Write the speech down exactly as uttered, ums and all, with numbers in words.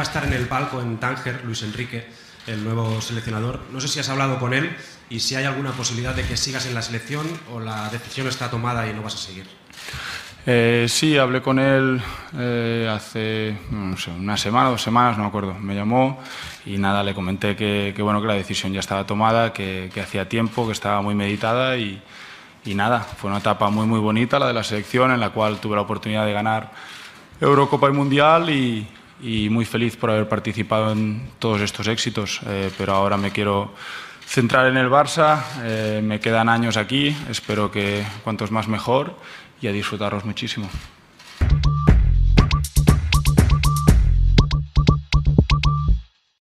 va a estar en el palco en Tánger, Luis Enrique, el nuevo seleccionador. No sé si has hablado con él y si hay alguna posibilidad de que sigas en la selección o la decisión está tomada y no vas a seguir. Eh, sí, hablé con él eh, hace no sé, una semana, dos semanas, no me acuerdo. Me llamó y nada, le comenté que, que, bueno, que la decisión ya estaba tomada, que, que hacía tiempo, que estaba muy meditada y, y nada, fue una etapa muy, muy bonita la de la selección, en la cual tuve la oportunidad de ganar Eurocopa y Mundial y, y muy feliz por haber participado en todos estos éxitos, eh, pero ahora me quiero centrar en el Barça, eh, me quedan años aquí, espero que cuantos más mejor y a disfrutarlos muchísimo.